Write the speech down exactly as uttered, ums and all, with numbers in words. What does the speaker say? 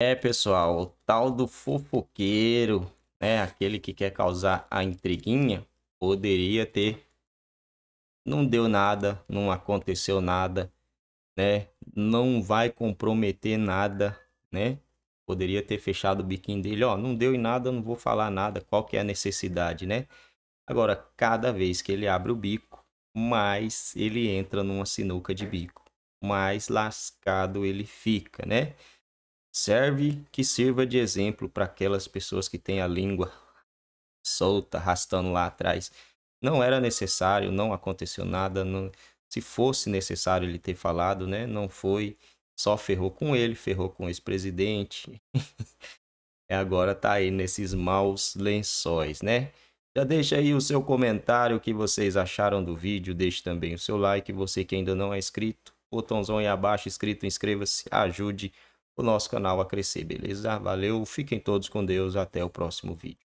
É, pessoal, o tal do fofoqueiro, né? Aquele que quer causar a intriguinha, poderia ter. Não deu nada, não aconteceu nada, né? Não vai comprometer nada, né? Poderia ter fechado o biquinho dele, ó, não deu em nada, não vou falar nada, qual que é a necessidade, né? Agora, cada vez que ele abre o bico, mais ele entra numa sinuca de bico, mais lascado ele fica, né? Serve que sirva de exemplo para aquelas pessoas que têm a língua solta, arrastando lá atrás. Não era necessário, não aconteceu nada. Não... Se fosse necessário ele ter falado, né? Não foi. Só ferrou com ele, ferrou com o ex-presidente. Agora tá aí nesses maus lençóis, né? Já deixa aí o seu comentário, o que vocês acharam do vídeo. Deixe também o seu like. Você que ainda não é inscrito, botãozão aí abaixo, inscrito, inscreva-se, ajude o nosso canal a crescer, beleza? Valeu, fiquem todos com Deus, até o próximo vídeo.